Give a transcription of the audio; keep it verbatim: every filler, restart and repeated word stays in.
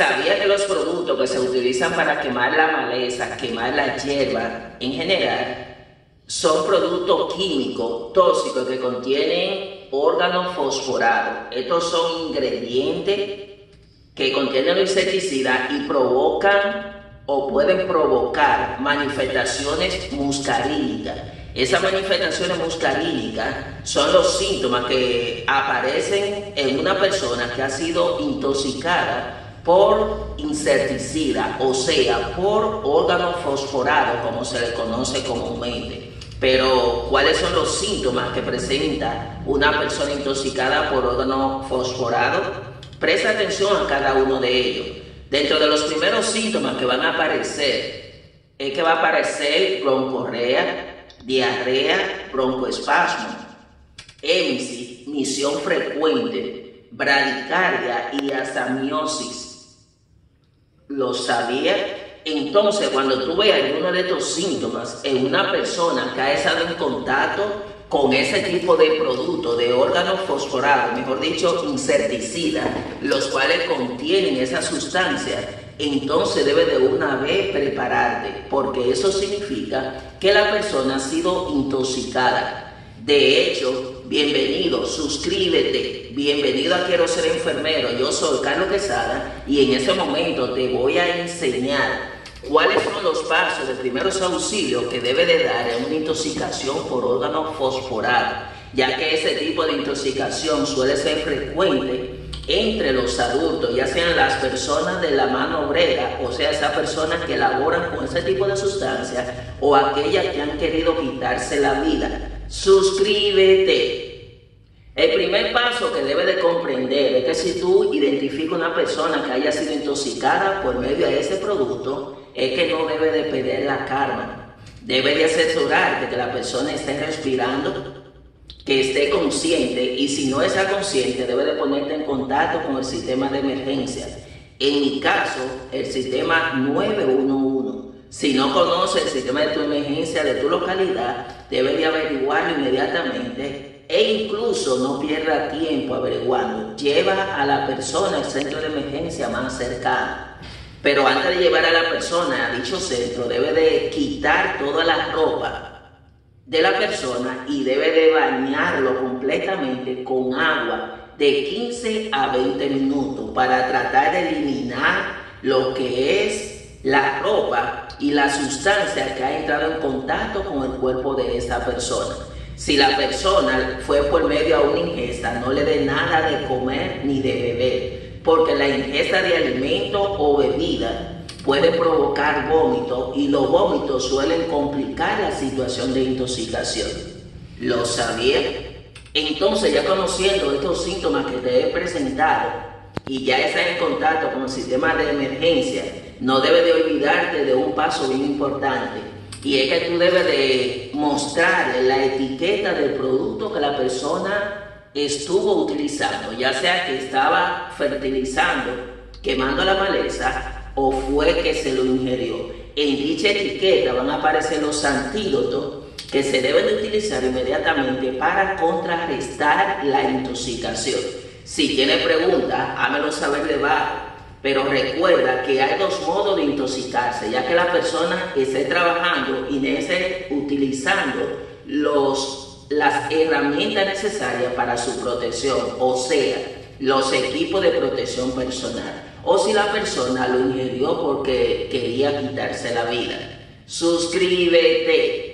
Sabía que los productos que se utilizan para quemar la maleza, quemar la hierba en general, son productos químicos tóxicos que contienen organofosforados. Estos son ingredientes que contienen los insecticidas y provocan o pueden provocar manifestaciones muscarílicas. Esas manifestaciones muscarílicas son los síntomas que aparecen en una persona que ha sido intoxicada por insecticida, o sea, por organofosforado, como se le conoce comúnmente. Pero, ¿cuáles son los síntomas que presenta una persona intoxicada por organofosforado? Presta atención a cada uno de ellos. Dentro de los primeros síntomas que van a aparecer, es que va a aparecer broncorrea, diarrea, broncoespasmo, émesis, misión frecuente, bradicardia y asamiosis. ¿Lo sabía? Entonces, cuando tú veas alguno de estos síntomas en una persona que ha estado en contacto con ese tipo de producto de organofosforado, mejor dicho, insecticida, los cuales contienen esa sustancia, entonces debes de una vez prepararte, porque eso significa que la persona ha sido intoxicada. De hecho, bienvenido, suscríbete. Bienvenido a Quiero Ser Enfermero. Yo soy Carlos Quezada y en este momento te voy a enseñar cuáles son los pasos de primeros auxilios que debe de dar en una intoxicación por organofosforado, ya que ese tipo de intoxicación suele ser frecuente entre los adultos, ya sean las personas de la mano obrera, o sea, esas personas que laboran con ese tipo de sustancias, o aquellas que han querido quitarse la vida. Suscríbete. El primer paso que debes de comprender es que si tú identificas una persona que haya sido intoxicada por medio de ese producto, es que no debe de perder la calma. Debe de asesorarte que la persona esté respirando, que esté consciente, y si no está consciente, debe de ponerte en contacto con el sistema de emergencia. En mi caso, el sistema nueve uno uno. Si no conoces el sistema de tu emergencia de tu localidad, debes de averiguarlo inmediatamente e incluso no pierda tiempo averiguando. Lleva a la persona al centro de emergencia más cercano. Pero antes de llevar a la persona a dicho centro, debe de quitar toda la ropa de la persona y debe de bañarlo completamente con agua de quince a veinte minutos para tratar de eliminar lo que es la ropa y la sustancia que ha entrado en contacto con el cuerpo de esa persona. Si la persona fue por medio a una ingesta, no le dé nada de comer ni de beber, porque la ingesta de alimentos o bebida puede provocar vómitos y los vómitos suelen complicar la situación de intoxicación. ¿Lo sabía? Entonces, ya conociendo estos síntomas que te he presentado, y ya estás en contacto con el sistema de emergencia, no debes de olvidarte de un paso bien importante, y es que tú debes de mostrar la etiqueta del producto que la persona estuvo utilizando, ya sea que estaba fertilizando, quemando la maleza, o fue que se lo ingirió. En dicha etiqueta van a aparecer los antídotos que se deben de utilizar inmediatamente para contrarrestar la intoxicación. Si tienes preguntas, hámelo saber debajo, pero recuerda que hay dos modos de intoxicarse, ya que la persona esté trabajando y esté utilizando los, las herramientas necesarias para su protección, o sea, los equipos de protección personal, o si la persona lo ingirió porque quería quitarse la vida. Suscríbete.